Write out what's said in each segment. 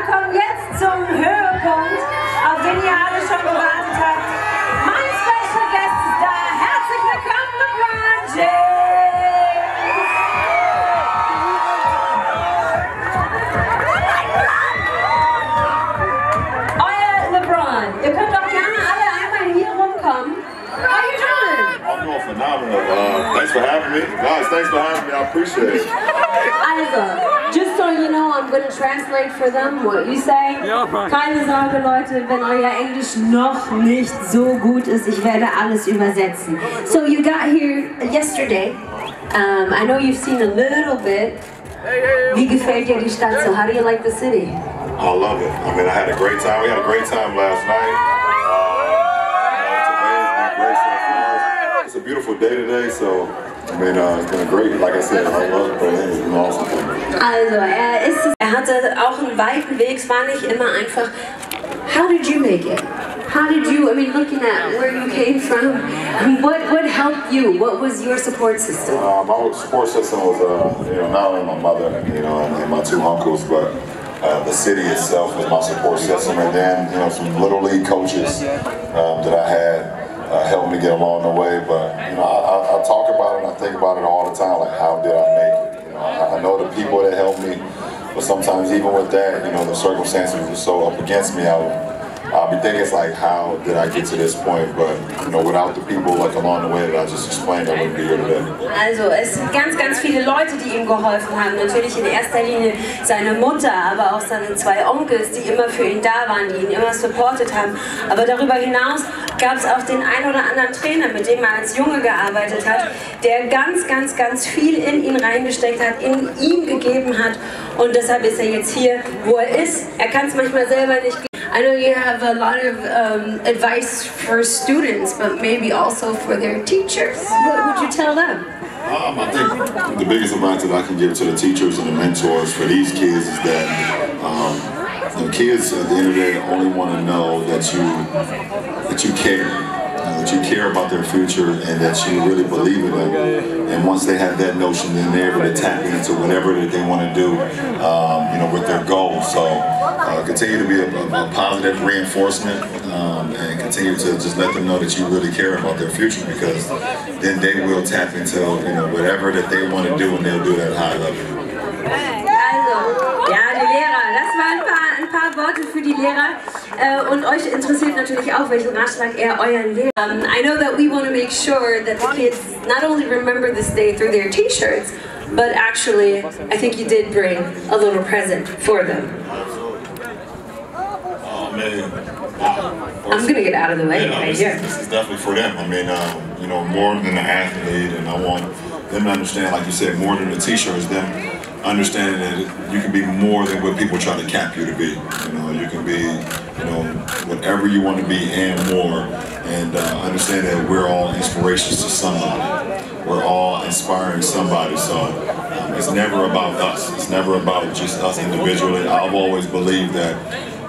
wir kommen jetzt zum Höhepunkt, auf den ihr alle schon gewartet habt. Mein Special Guest ist da. Herzlich willkommen, LeBron James! Euer LeBron. Ihr könnt doch gerne alle einmal hier rumkommen. How are you doing? I'm doing phenomenal. Thanks for having me. Guys, thanks for having me. I appreciate it. Also. Just so you know, I'm going to translate for them what you say. Ja, keine Sorge, Leute, wenn euer Englisch noch nicht so gut ist, ich werde alles übersetzen. So you got here yesterday. I know you've seen a little bit. Wie gefällt dir die Stadt so? How do you like the city? I love it. I mean, I had a great time. We had a great time last night. It's a beautiful day today, so. I mean, it's been great. Like I said, I love Berlin. It's been awesome. Also, er hatte auch einen weiten Weg. Es war nicht immer einfach. How did you make it? How did you? I mean, looking at where you came from, I mean, what helped you? What was your support system? My support system was, you know, not only my mother, you know, and my two uncles, but. The city itself was my support system, and then you know some little league coaches that I had helped me get along the way. But you know, I talk about it, and I think about it all the time. Like, how did I make it? You know, I know the people that helped me, but sometimes even with that, you know, the circumstances were so up against me. I'll be thinking it's like, how did I get to this point? But you know, without the people like along the way that I just explained, I wouldn't be here today. Also, es sind ganz, ganz viele Leute, die ihm geholfen haben. Natürlich in erster Linie seine Mutter, aber auch seine zwei Onkels, die immer für ihn da waren, die ihn immer supportet haben. Aber darüber hinaus gab es auch den ein oder anderen Trainer, mit dem er als Junge gearbeitet hat, der ganz, ganz, ganz viel in ihn reingesteckt hat, in ihm gegeben hat. Und deshalb ist er jetzt hier, wo er ist. Er kann es manchmal selber nicht. I know you have a lot of advice for students, but maybe also for their teachers. What would you tell them? I think the biggest advice that I can give to the teachers and the mentors for these kids is that the kids at the end of the day only want to know that you care, that you care about their future, and that you really believe in them. And once they have that notion, then they're able to tap into whatever that they want to do, you know, with their goals. So. Continue to be a positive reinforcement and continue to just let them know that you really care about their future, because then they will tap into, you know, whatever that they want to do, and they'll do that at a high level. Also, ja, die Lehrer, das waren ein paar Worte für die Lehrer. Und euch interessiert natürlich auch, welchen Ratschlag euren Lehrern. I know that we want to make sure that the kids not only remember this day through their T-shirts, but actually, I think you did bring a little present for them. I'm gonna get out of the way right here. This is definitely for them. I mean, you know, more than an athlete, and I want them to understand, like you said, more than the T-shirts. Them understanding that you can be more than what people try to cap you to be. You know, you can be, you know, whatever you want to be and more. And understand that we're all inspirations to somebody. We're all inspiring somebody. So. It's never about us. It's never about just us individually. I've always believed that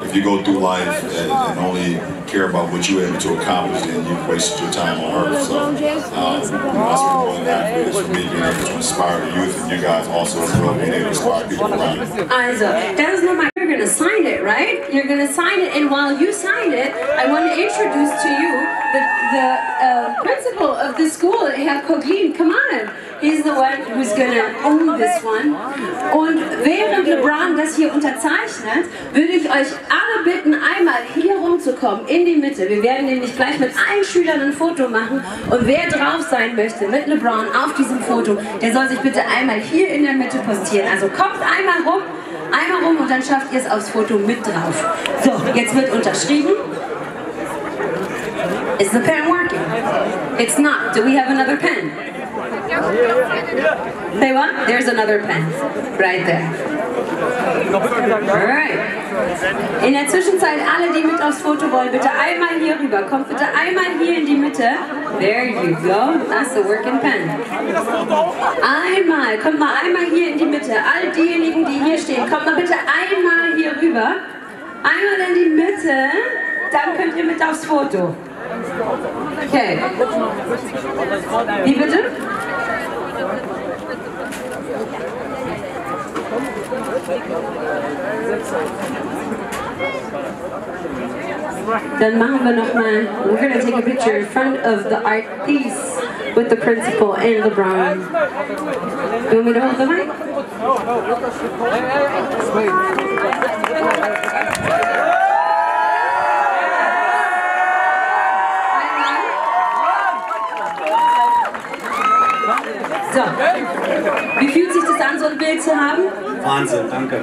if you go through life and only care about what you're able to accomplish, then you've wasted your time on earth. So, you know, that's more than that. It's for me being able to inspire the youth, and you guys also as well being able to inspire people around you. That is not my. You're gonna sign it, right? You're gonna sign it, and while you sign it, I want to introduce to you the principal of the school, Herr Koglin. Come on. He's the one who's gonna own this one. Und während LeBron das hier unterzeichnet, würde ich euch alle bitten, einmal hier rumzukommen, in die Mitte. Wir werden nämlich gleich mit allen Schülern ein Foto machen. Und wer drauf sein möchte mit LeBron auf diesem Foto, der soll sich bitte einmal hier in der Mitte postieren. Also kommt einmal rum und dann schafft ihr es aufs Foto mit drauf. So, jetzt wird unterschrieben. Is the pen working? It's not. Do we have another pen? Say what? There's another pen. Right there. Alright. In der Zwischenzeit, alle, die mit aufs Foto wollen, bitte einmal hier rüber. Kommt bitte einmal hier in die Mitte. There you go. That's the working pen. Einmal. Kommt mal einmal hier in die Mitte. All diejenigen, die hier stehen, kommt mal bitte einmal hier rüber. Einmal in die Mitte. Dann könnt ihr mit aufs Foto. Okay. Wie bitte? That's Dann machen wir nochmal. We're going to take a picture in front of the art piece with the principal and LeBron. You want me to hold the mic? No, no, look at the mic. So, wie fühlt sich das an, so ein Bild zu haben? Wahnsinn, danke.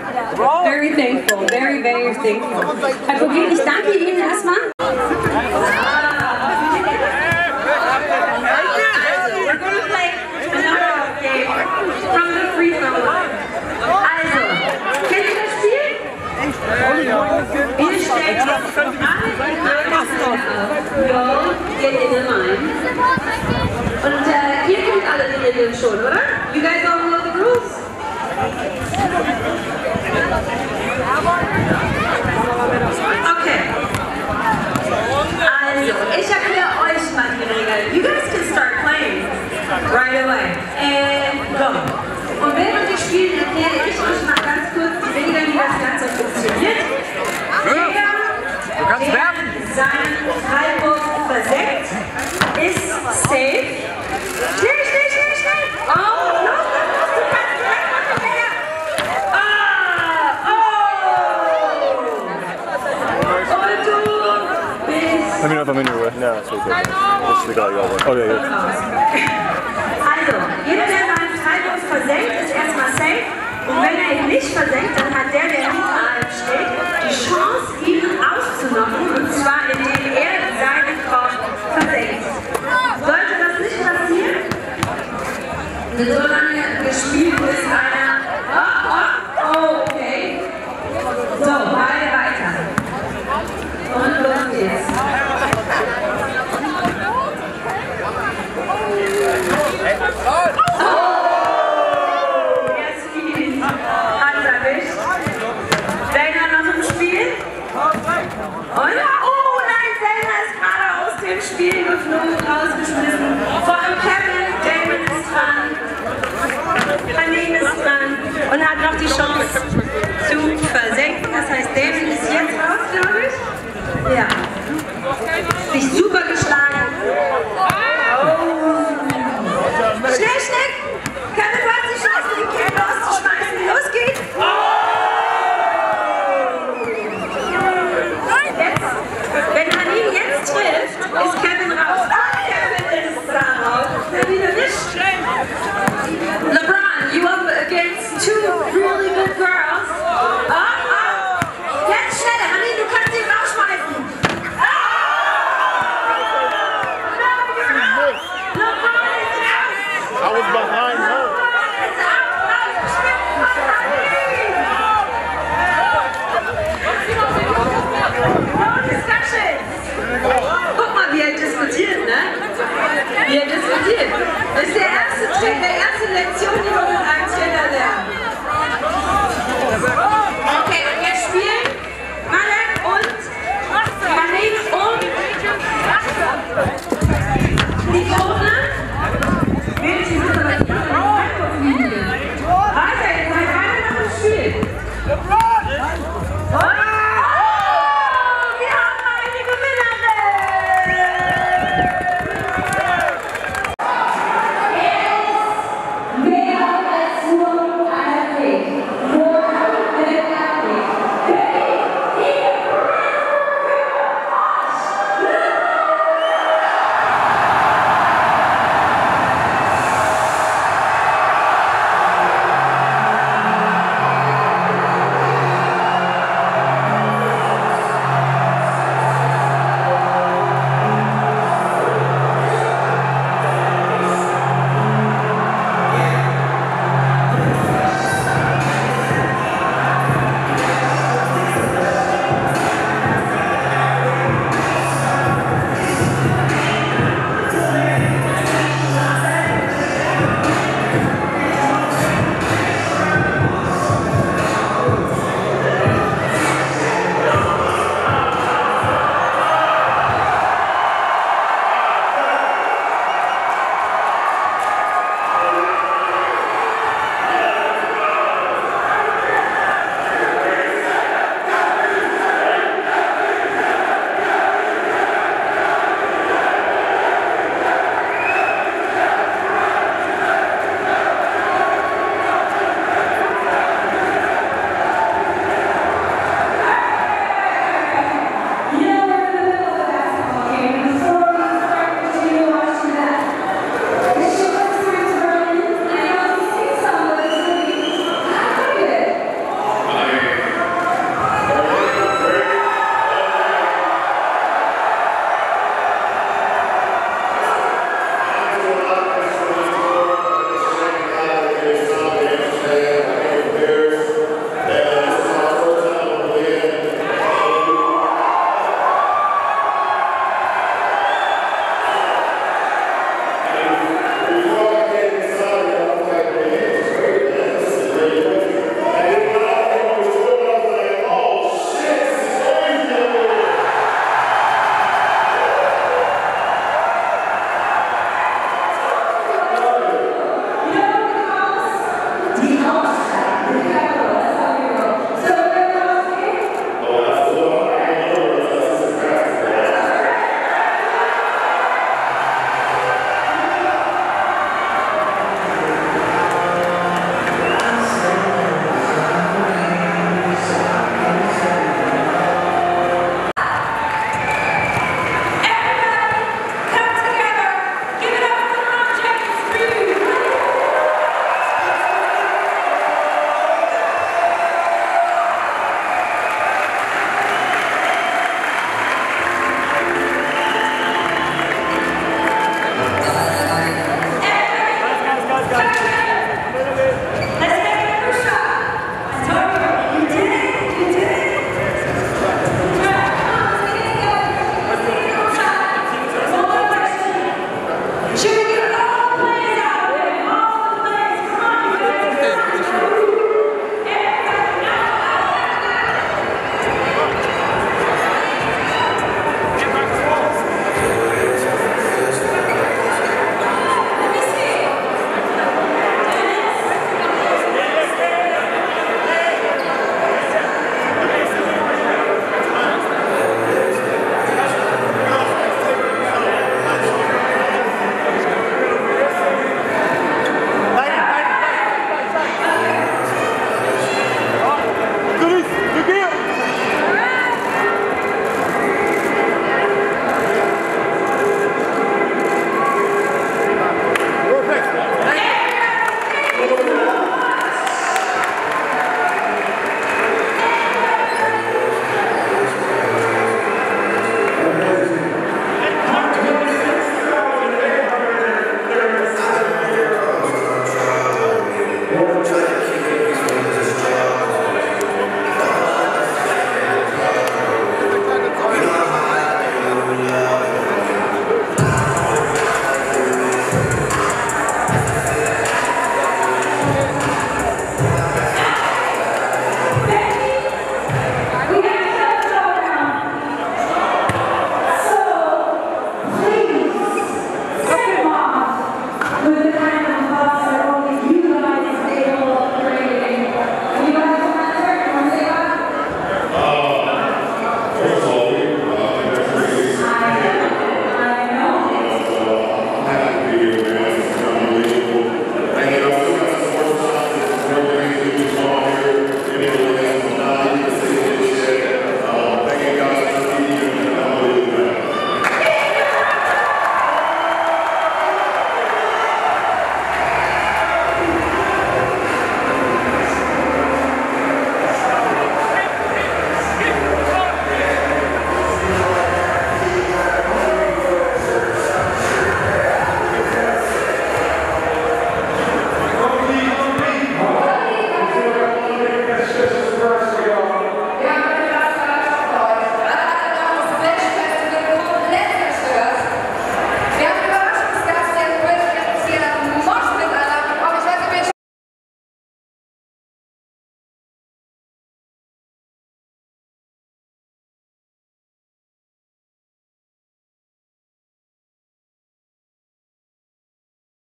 Very thankful, very, very thankful. Herr Koglin, ich danke Ihnen erstmal. Also, we're going to play another game from the free throw line. Also, kennt ihr das Spiel? Ihr stellt jetzt alle in eine Line. Go, get in the line. Und ihr kennt alle die Regeln schon, oder? You guys all know the rules? Okay. Also, ich erkläre euch mal die Regeln. You guys can start playing right away. Go. Und während wir spielen, erkläre ich euch mal ganz kurz die Regeln, wie das Ganze funktioniert. Jeder, der seinen Freiburg versenkt, ist safe. Schnell, schnell, schnell, schnell! Oh, no, das ist super! Ah, oh! Und du bist... Let me know if I'm in your way. No, it's okay. That's the guy you all want. Oh, yeah, yeah. Also, jeder, der seinen Freiwurf versenkt, ist erstmal safe. Und wenn er ihn nicht versenkt, dann hat der hinter einem steht, die Chance, ihn auszunocken. Und zwar, indem er seinen Korb versenkt. So lange gespielt, bis einer... Oh, oh, okay. So, Ball weiter. Und los geht's. Oh! Jetzt viel. Hat's erwischt. Selner noch im Spiel. Und, oh, nein, Selner ist gerade aus dem Spiel geflogen, rausgeschmissen. Von Kevin, Damon ist dran. Daneben ist dran und hat noch die Chance zu versenken. Das heißt, David ist jetzt raus, glaube ich. Ja.